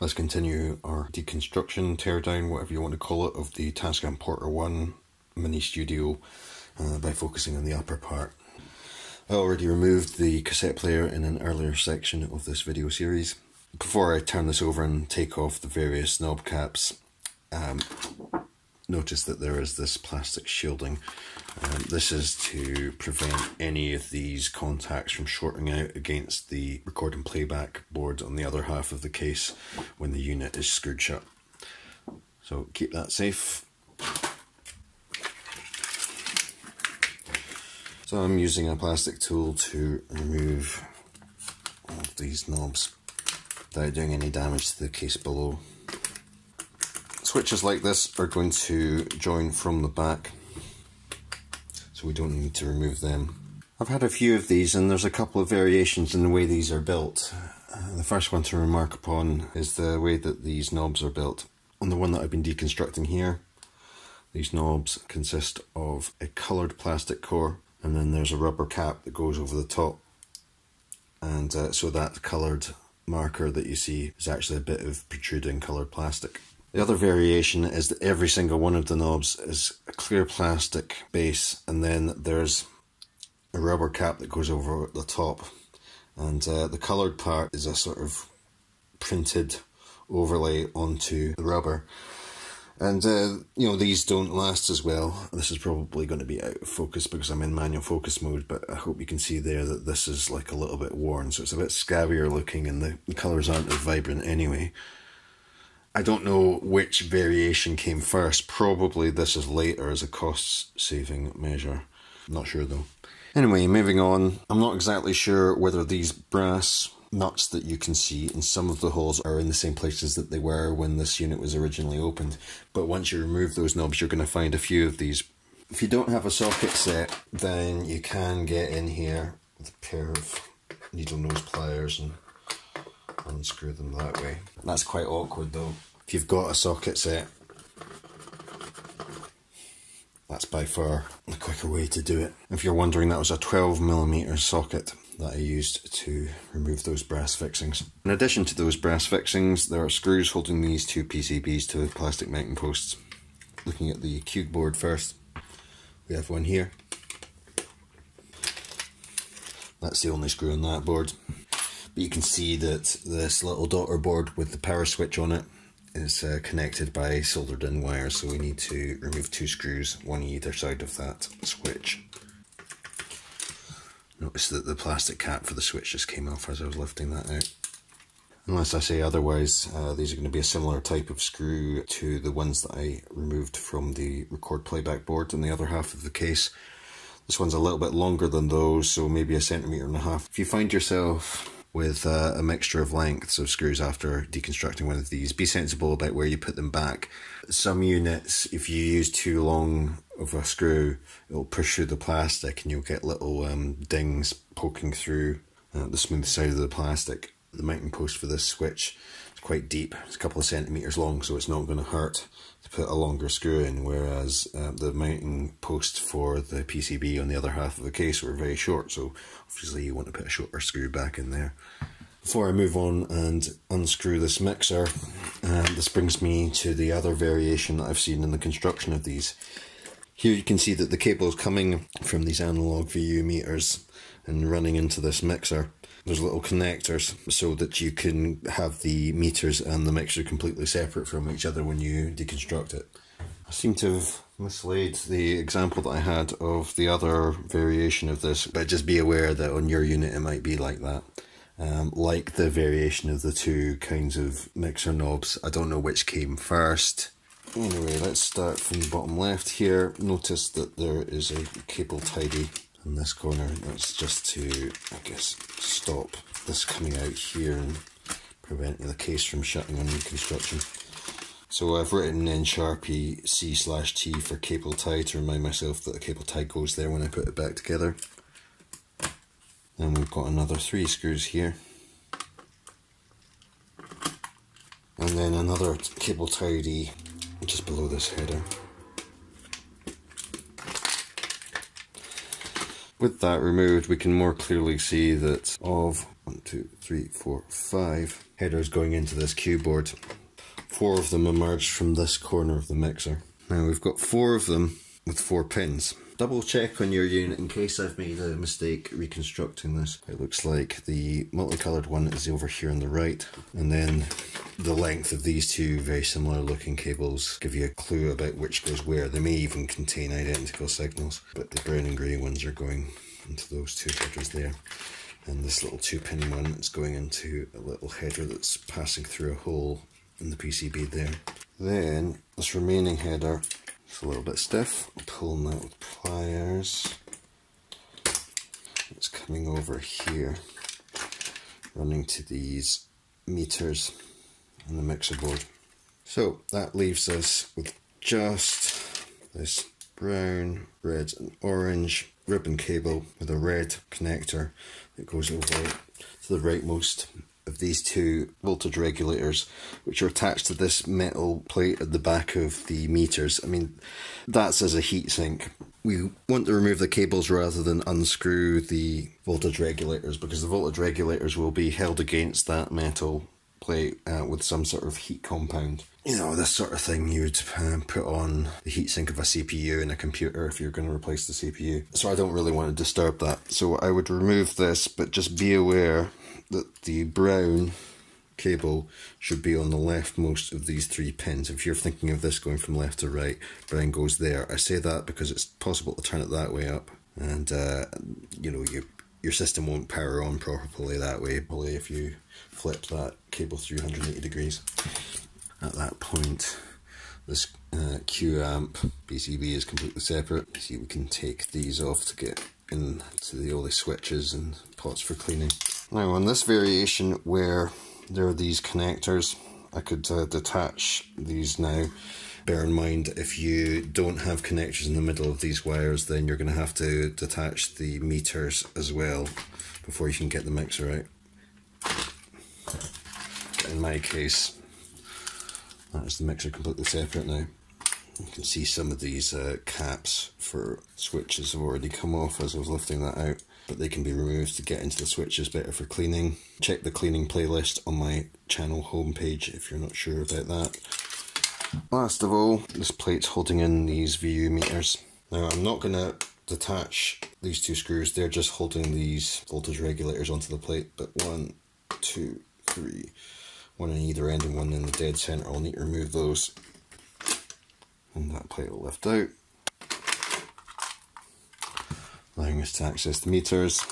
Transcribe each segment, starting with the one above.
Let's continue our deconstruction, teardown, whatever you want to call it, of the Tascam Porta One mini studio by focusing on the upper part. I already removed the cassette player in an earlier section of this video series. Before I turn this over and take off the various knob caps, notice that there is this plastic shielding. This is to prevent any of these contacts from shorting out against the record and playback board on the other half of the case when the unit is screwed shut. So keep that safe. So I'm using a plastic tool to remove all of these knobs without doing any damage to the case below. Switches like this are going to join from the back, so we don't need to remove them. I've had a few of these, and there's a couple of variations in the way these are built. The first one to remark upon is the way that these knobs are built. On the one that I've been deconstructing here, these knobs consist of a coloured plastic core, and then there's a rubber cap that goes over the top, and so that coloured marker that you see is actually a bit of protruding coloured plastic. The other variation is that every single one of the knobs is a clear plastic base, and then there's a rubber cap that goes over the top, and the coloured part is a sort of printed overlay onto the rubber. And you know, these don't last as well. This is probably going to be out of focus because I'm in manual focus mode, but I hope you can see there that this is like a little bit worn, so it's a bit scabbier looking, and the colours aren't as vibrant anyway. I don't know which variation came first. Probably this is later as a cost-saving measure. I'm not sure though. Anyway, moving on. I'm not exactly sure whether these brass nuts that you can see in some of the holes are in the same places that they were when this unit was originally opened. But once you remove those knobs, you're going to find a few of these. If you don't have a socket set, then you can get in here with a pair of needle nose pliers and unscrew them that way. That's quite awkward though. If you've got a socket set, that's by far the quicker way to do it. If you're wondering, that was a 12mm socket that I used to remove those brass fixings. In addition to those brass fixings, there are screws holding these two PCBs to the plastic mounting posts. Looking at the cube board first, we have one here. That's the only screw on that board. But you can see that this little daughter board with the power switch on it is connected by soldered in wires, so we need to remove two screws, one either side of that switch. Notice that the plastic cap for the switch just came off as I was lifting that out. Unless I say otherwise, these are going to be a similar type of screw to the ones that I removed from the record playback board on the other half of the case. This one's a little bit longer than those, so maybe 1.5 centimetres. If you find yourself with a mixture of lengths of screws after deconstructing one of these, be sensible about where you put them back. Some units, if you use too long of a screw, it'll push through the plastic and you'll get little dings poking through the smooth side of the plastic. The mounting post for this switch is quite deep, it's a couple of centimetres long, so it's not going to hurt to put a longer screw in, whereas the mounting posts for the PCB on the other half of the case were very short, so obviously you want to put a shorter screw back in there. Before I move on and unscrew this mixer, this brings me to the other variation that I've seen in the construction of these. Here you can see that the cable is coming from these analog VU meters and running into this mixer. There's little connectors so that you can have the meters and the mixer completely separate from each other when you deconstruct it. I seem to have mislaid the example that I had of the other variation of this, but just be aware that on your unit it might be like that. Like the variation of the two kinds of mixer knobs, I don't know which came first. Anyway, let's start from the bottom left here. Notice that there is a cable tidy in this corner. That's just to, I guess, stop this coming out here and prevent the case from shutting on reconstruction. So I've written in Sharpie C/T for cable tie to remind myself that the cable tie goes there when I put it back together. Then we've got another 3 screws here. And then another cable tidy just below this header. With that removed, we can more clearly see that of 5 headers going into this cue board, 4 of them emerged from this corner of the mixer. Now we've got 4 of them with 4 pins. Double check on your unit in case I've made a mistake reconstructing this. It looks like the multicoloured one is over here on the right, and then the length of these two very similar looking cables give you a clue about which goes where. They may even contain identical signals, but the brown and grey ones are going into those two headers there. And this little 2-pin one is going into a little header that's passing through a hole in the PCB there. Then this remaining header is a little bit stiff. I'm pulling that with pliers. It's coming over here, running to these meters on the mixer board. So that leaves us with just this brown, red and orange ribbon cable with a red connector that goes over to the rightmost of these two voltage regulators, which are attached to this metal plate at the back of the meters. I mean, that's as a heat sink. We want to remove the cables rather than unscrew the voltage regulators, because the voltage regulators will be held against that metal plate with some sort of heat compound. You know, this sort of thing you would put on the heatsink of a CPU in a computer if you're going to replace the CPU. So I don't really want to disturb that. So I would remove this, but just be aware that the brown cable should be on the leftmost of these 3 pins. If you're thinking of this going from left to right, brown goes there. I say that because it's possible to turn it that way up, and you know, your system won't power on properly that way, probably, if you flip that cable 380 degrees. At that point, this Q-amp PCB is completely separate. See, we can take these off to get into all the switches and pots for cleaning. Now, on this variation where there are these connectors, I could detach these now. Bear in mind, if you don't have connectors in the middle of these wires, then you're going to have to detach the meters as well before you can get the mixer out. In my case, that is the mixer completely separate now. You can see some of these caps for switches have already come off as I was lifting that out, but they can be removed to get into the switches better for cleaning. Check the cleaning playlist on my channel homepage if you're not sure about that. Last of all, this plate's holding in these VU meters. Now, I'm not going to detach these 2 screws, they're just holding these voltage regulators onto the plate, but 1, 2, 3, one in either end and one in the dead centre. I'll need to remove those, and that plate will lift out, allowing us to access the meters.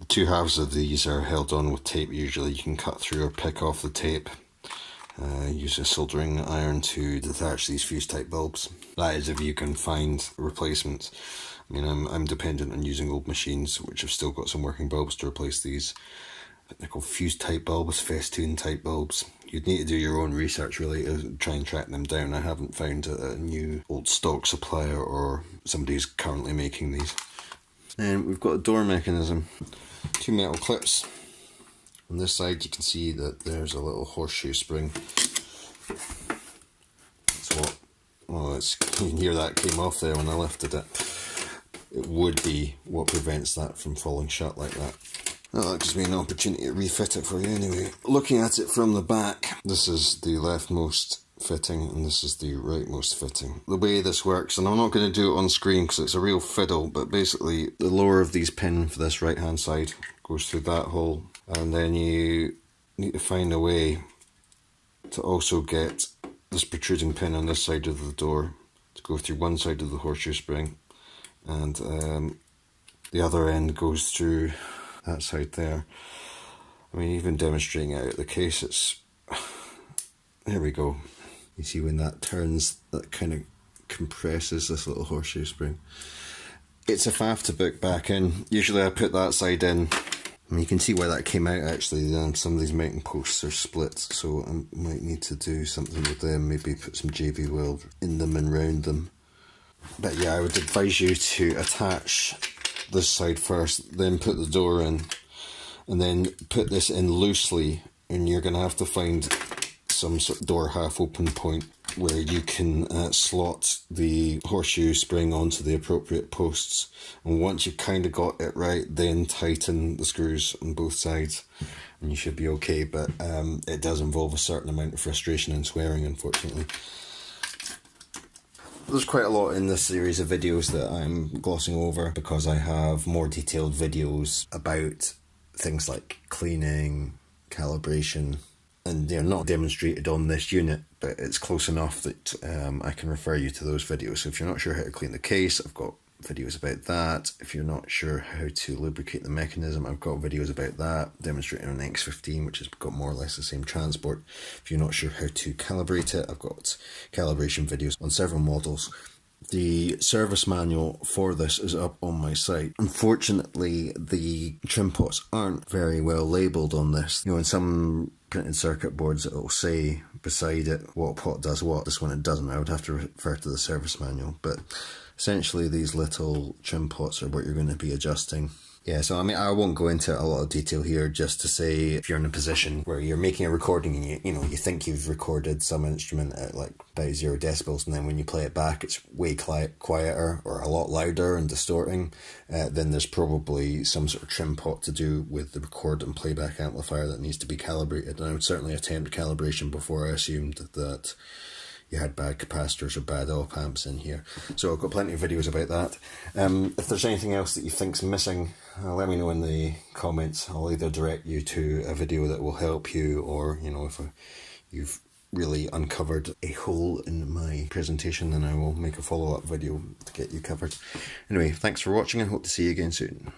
The 2 halves of these are held on with tape usually. You can cut through or pick off the tape. Use a soldering iron to detach these fuse type bulbs. That is if you can find replacements. I mean, I'm dependent on using old machines which have still got some working bulbs to replace these. They're called fuse type bulbs, festoon type bulbs. You'd need to do your own research really to try and track them down. I haven't found a new old stock supplier or somebody who's currently making these. And we've got a door mechanism, 2 metal clips. On this side you can see that there's a little horseshoe spring. That's what, well, it's, you can hear that came off there when I lifted it. It would be what prevents that from falling shut like that. Well, that gives me an opportunity to refit it for you anyway. Looking at it from the back, this is the leftmost fitting and this is the rightmost fitting. The way this works, and I'm not going to do it on screen because it's a real fiddle, but basically the lower of these pin for this right hand side goes through that hole, and then you need to find a way to also get this protruding pin on this side of the door to go through one side of the horseshoe spring, and the other end goes through that side there. I mean, even demonstrating out the case, it's... there we go. You see when that turns, that kind of compresses this little horseshoe spring. It's a faff to book back in. Usually I put that side in. I mean, you can see why that came out actually. Then some of these mounting posts are split, so I might need to do something with them, maybe put some JB Weld in them and round them. But yeah, I would advise you to attach this side first, then put the door in, and then put this in loosely, and you're going to have to find some sort of door half open point. where you can slot the horseshoe spring onto the appropriate posts, and once you've kind of got it right, then tighten the screws on both sides and you should be okay. But it does involve a certain amount of frustration and swearing, unfortunately. There's quite a lot in this series of videos that I'm glossing over because I have more detailed videos about things like cleaning, calibration, and they're not demonstrated on this unit, but it's close enough that I can refer you to those videos. So if you're not sure how to clean the case, I've got videos about that. If you're not sure how to lubricate the mechanism, I've got videos about that, demonstrating an X15, which has got more or less the same transport. If you're not sure how to calibrate it, I've got calibration videos on several models. The service manual for this is up on my site. Unfortunately, the trimpots aren't very well labelled on this. You know, in some printed circuit boards it'll say beside it what pot does what. This one it doesn't. I would have to refer to the service manual, but essentially these little trimpots are what you're going to be adjusting. Yeah, so I mean, I won't go into a lot of detail here, just to say if you're in a position where you're making a recording and you think you've recorded some instrument at like about 0 decibels, and then when you play it back it's way quieter or a lot louder and distorting, then there's probably some sort of trim pot to do with the record and playback amplifier that needs to be calibrated. And I would certainly attempt calibration before I assumed that you had bad capacitors or bad op amps in here. So I've got plenty of videos about that. If there's anything else that you think's missing, let me know in the comments. I'll either direct you to a video that will help you, or if you've really uncovered a hole in my presentation, then I will make a follow-up video to get you covered. Anyway, thanks for watching and hope to see you again soon.